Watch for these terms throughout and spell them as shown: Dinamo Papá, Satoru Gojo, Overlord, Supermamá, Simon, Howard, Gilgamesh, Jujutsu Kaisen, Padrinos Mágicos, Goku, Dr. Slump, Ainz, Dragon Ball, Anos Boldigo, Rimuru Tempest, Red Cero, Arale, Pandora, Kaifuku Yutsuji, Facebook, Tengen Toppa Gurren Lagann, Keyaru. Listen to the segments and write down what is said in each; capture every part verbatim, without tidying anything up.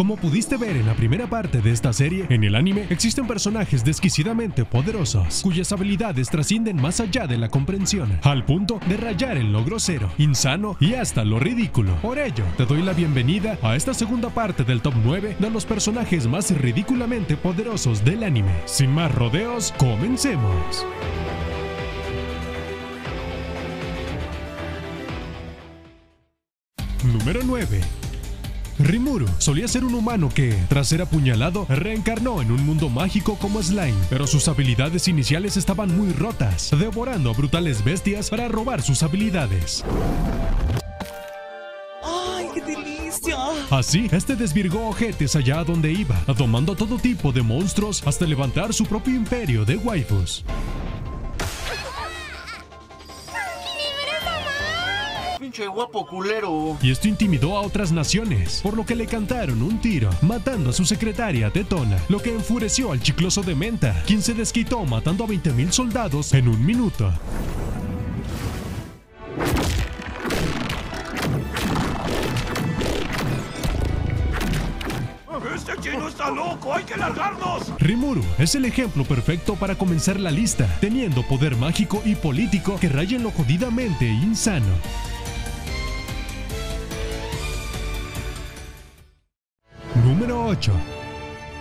Como pudiste ver en la primera parte de esta serie, en el anime existen personajes desquiciadamente poderosos, cuyas habilidades trascienden más allá de la comprensión, al punto de rayar en lo grosero, insano y hasta lo ridículo. Por ello, te doy la bienvenida a esta segunda parte del top nueve de los personajes más ridículamente poderosos del anime. Sin más rodeos, comencemos. Número nueve. Rimuru solía ser un humano que, tras ser apuñalado, reencarnó en un mundo mágico como Slime, pero sus habilidades iniciales estaban muy rotas, devorando a brutales bestias para robar sus habilidades. Así, este desvirgó ojetes allá donde iba, domando todo tipo de monstruos hasta levantar su propio imperio de waifus. ¡Pinche guapo culero! Y esto intimidó a otras naciones, por lo que le cantaron un tiro, matando a su secretaria tetona, lo que enfureció al chicloso de menta, quien se desquitó matando a veinte mil soldados en un minuto. ¡Loco! ¡Hay que largarnos! Rimuru es el ejemplo perfecto para comenzar la lista, teniendo poder mágico y político que raya en lo jodidamente insano. Número ocho.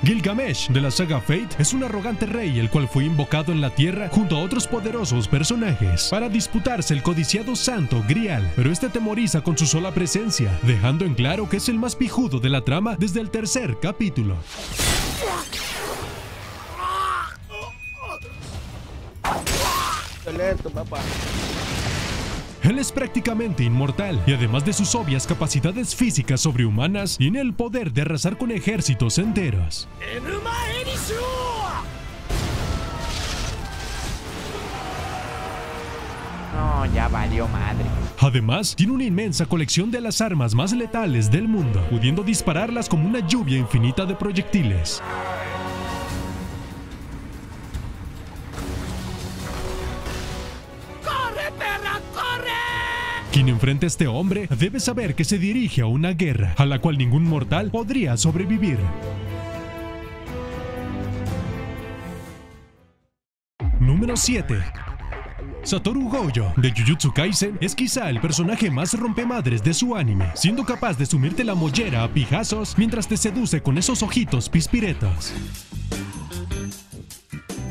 Gilgamesh de la saga Fate es un arrogante rey el cual fue invocado en la tierra junto a otros poderosos personajes para disputarse el codiciado santo Grial, pero este atemoriza con su sola presencia, dejando en claro que es el más pijudo de la trama desde el tercer capítulo. Excelente, papá. Él es prácticamente inmortal, y además de sus obvias capacidades físicas sobrehumanas, tiene el poder de arrasar con ejércitos enteros. No, ya valió madre. Además, tiene una inmensa colección de las armas más letales del mundo, pudiendo dispararlas como una lluvia infinita de proyectiles. Quien enfrente a este hombre debe saber que se dirige a una guerra a la cual ningún mortal podría sobrevivir. Número siete. Satoru Gojo de Jujutsu Kaisen es quizá el personaje más rompemadres de su anime, siendo capaz de sumirte la mollera a pijazos mientras te seduce con esos ojitos pispiretos.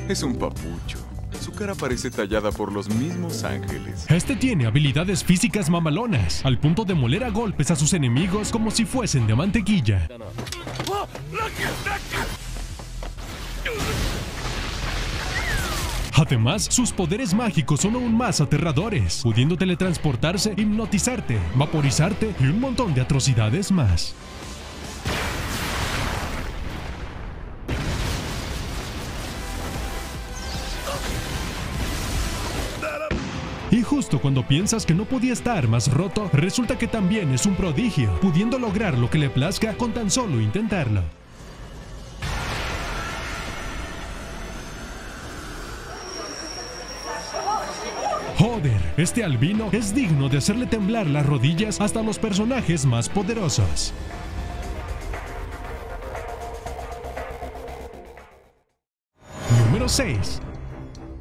Es un papucho. Su cara parece tallada por los mismos ángeles. Este tiene habilidades físicas mamalonas, al punto de moler a golpes a sus enemigos como si fuesen de mantequilla. Además, sus poderes mágicos son aún más aterradores, pudiendo teletransportarse, hipnotizarte, vaporizarte y un montón de atrocidades más. Y justo cuando piensas que no podía estar más roto, resulta que también es un prodigio, pudiendo lograr lo que le plazca con tan solo intentarlo. Joder, este albino es digno de hacerle temblar las rodillas hasta a los personajes más poderosos. Número seis.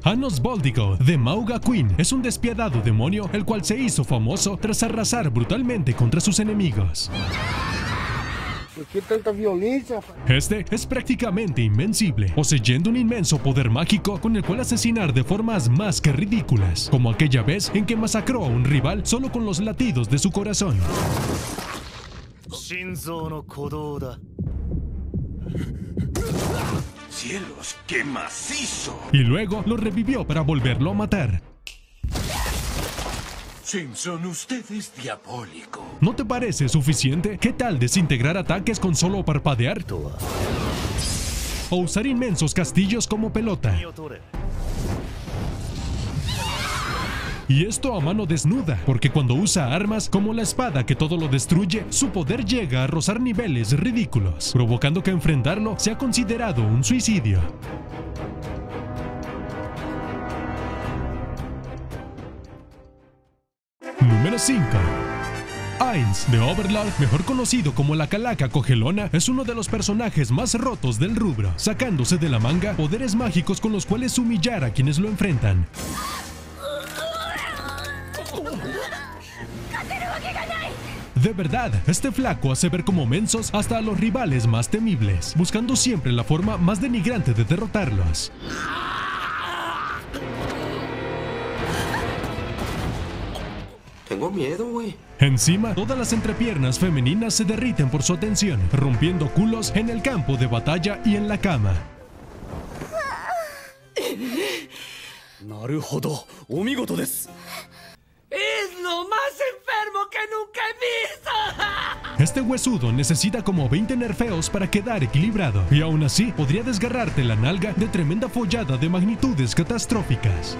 Anos Boldigo de Mauga Queen es un despiadado demonio el cual se hizo famoso tras arrasar brutalmente contra sus enemigos. ¿Por qué tanta violencia? Este es prácticamente invencible, poseyendo un inmenso poder mágico con el cual asesinar de formas más que ridículas, como aquella vez en que masacró a un rival solo con los latidos de su corazón. ¡Cielos, qué macizo! Y luego lo revivió para volverlo a matar. Simpson, usted es diabólico. ¿No te parece suficiente? ¿Qué tal desintegrar ataques con solo parpadear? O usar inmensos castillos como pelota. Y esto a mano desnuda, porque cuando usa armas como la espada que todo lo destruye, su poder llega a rozar niveles ridículos, provocando que enfrentarlo sea considerado un suicidio. Número cinco. Ainz de Overlord, mejor conocido como la Calaca Cogelona, es uno de los personajes más rotos del rubro, sacándose de la manga poderes mágicos con los cuales humillar a quienes lo enfrentan. De verdad, este flaco hace ver como mensos hasta a los rivales más temibles, buscando siempre la forma más denigrante de derrotarlos. Tengo miedo, güey. Encima, todas las entrepiernas femeninas se derriten por su atención, rompiendo culos en el campo de batalla y en la cama. ¡Naruhodo! ¡Omigoto desu! ¡Es lo más enfermo que nunca he visto! Este huesudo necesita como veinte nerfeos para quedar equilibrado, y aún así podría desgarrarte la nalga de tremenda follada de magnitudes catastróficas.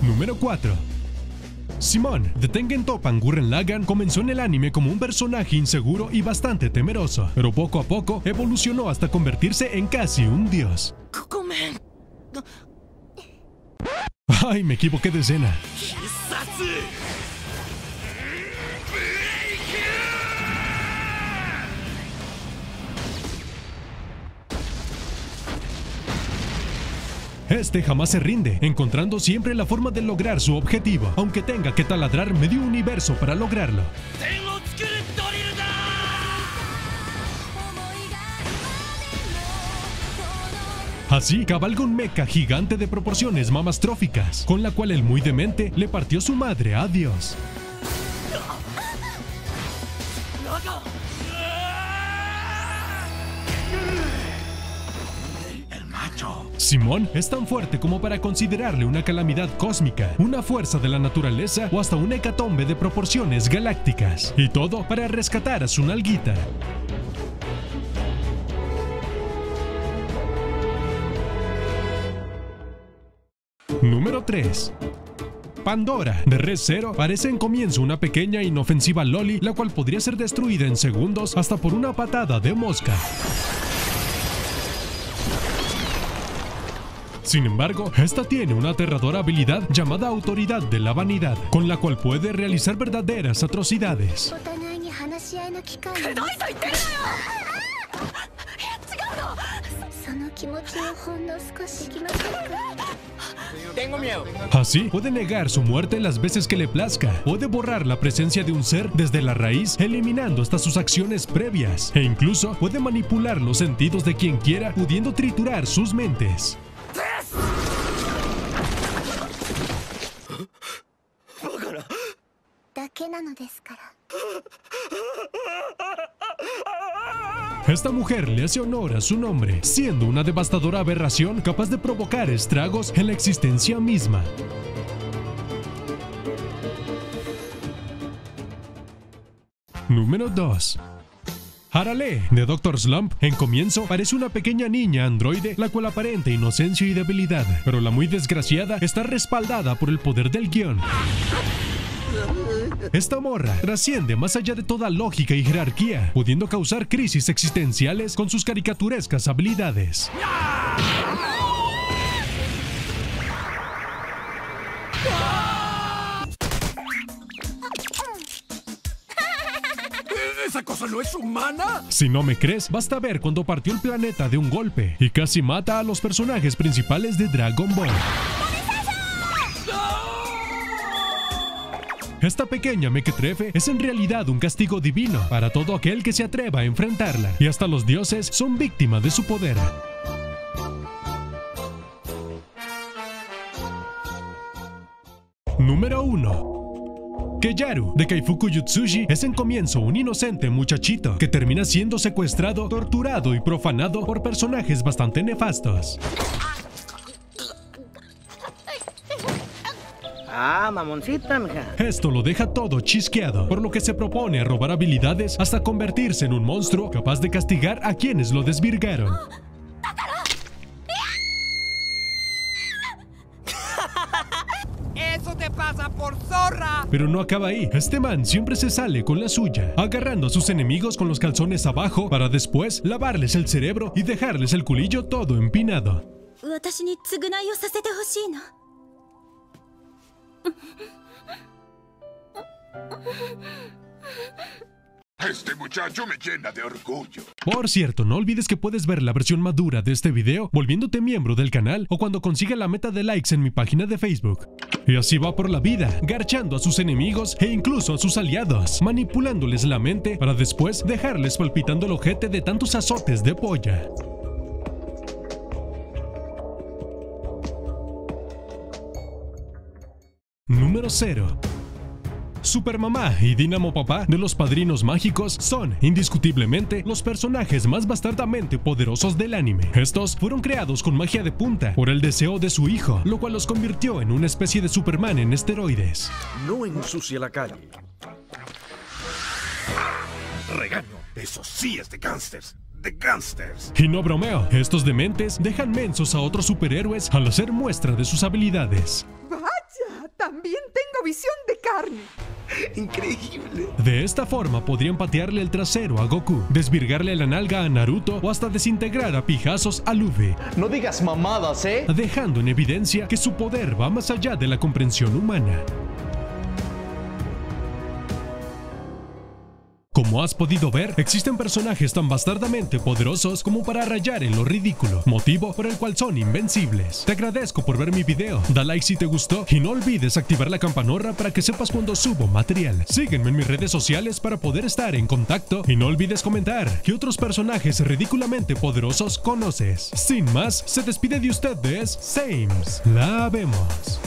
Número cuatro. Simon, de Tengen Toppa Gurren Lagann, comenzó en el anime como un personaje inseguro y bastante temeroso, pero poco a poco evolucionó hasta convertirse en casi un dios. ¡Ay, me equivoqué de escena! Este jamás se rinde, encontrando siempre la forma de lograr su objetivo, aunque tenga que taladrar medio universo para lograrlo. Así cabalga un mecha gigante de proporciones mamastróficas, con la cual el muy demente le partió su madre a Dios. Simón es tan fuerte como para considerarle una calamidad cósmica, una fuerza de la naturaleza o hasta una hecatombe de proporciones galácticas. Y todo para rescatar a su nalguita. Número tres. Pandora, de Red Cero, parece en comienzo una pequeña e inofensiva loli, la cual podría ser destruida en segundos hasta por una patada de mosca. Sin embargo, esta tiene una aterradora habilidad llamada Autoridad de la Vanidad, con la cual puede realizar verdaderas atrocidades. Tengo miedo. Así, puede negar su muerte las veces que le plazca, puede borrar la presencia de un ser desde la raíz, eliminando hasta sus acciones previas, e incluso puede manipular los sentidos de quien quiera, pudiendo triturar sus mentes. Esta mujer le hace honor a su nombre, siendo una devastadora aberración capaz de provocar estragos en la existencia misma. Número dos. Arale, de doctor Slump, en comienzo parece una pequeña niña androide, la cual aparenta inocencia y debilidad, pero la muy desgraciada está respaldada por el poder del guión. Esta morra trasciende más allá de toda lógica y jerarquía, pudiendo causar crisis existenciales con sus caricaturescas habilidades. ¿Esa cosa no es humana? Si no me crees, basta ver cuando partió el planeta de un golpe y casi mata a los personajes principales de Dragon Ball. Esta pequeña mequetrefe es en realidad un castigo divino para todo aquel que se atreva a enfrentarla, y hasta los dioses son víctimas de su poder. Número uno. Keyaru, de Kaifuku Yutsuji, es en comienzo un inocente muchachito que termina siendo secuestrado, torturado y profanado por personajes bastante nefastos. Ah, mamoncita, mija. Esto lo deja todo chisqueado, por lo que se propone a robar habilidades hasta convertirse en un monstruo capaz de castigar a quienes lo desvirgaron. ¡Eso te pasa por zorra! Pero no acaba ahí. Este man siempre se sale con la suya, agarrando a sus enemigos con los calzones abajo para después lavarles el cerebro y dejarles el culillo todo empinado. 私に償いをさせてほしいの。Este muchacho me llena de orgullo. Por cierto, no olvides que puedes ver la versión madura de este video volviéndote miembro del canal o cuando consiga la meta de likes en mi página de Facebook. Y así va por la vida, garchando a sus enemigos e incluso a sus aliados, manipulándoles la mente para después dejarles palpitando el ojete de tantos azotes de polla. Número cero. Supermamá y Dinamo Papá de los Padrinos Mágicos son, indiscutiblemente, los personajes más bastardamente poderosos del anime. Estos fueron creados con magia de punta por el deseo de su hijo, lo cual los convirtió en una especie de Superman en esteroides. No ensucia la calle. Regaño, eso sí es de gángsters. De gángsters. Y no bromeo, estos dementes dejan mensos a otros superhéroes al hacer muestra de sus habilidades. ¡Vaya! También tengo visión de carne. Increíble. De esta forma podrían patearle el trasero a Goku, desvirgarle la nalga a Naruto o hasta desintegrar a pijazos a Luffy. No digas mamadas, ¿eh? Dejando en evidencia que su poder va más allá de la comprensión humana. Como has podido ver, existen personajes tan bastardamente poderosos como para rayar en lo ridículo, motivo por el cual son invencibles. Te agradezco por ver mi video, da like si te gustó y no olvides activar la campanora para que sepas cuando subo material. Sígueme en mis redes sociales para poder estar en contacto y no olvides comentar qué otros personajes ridículamente poderosos conoces. Sin más, se despide de ustedes, Sames. La vemos.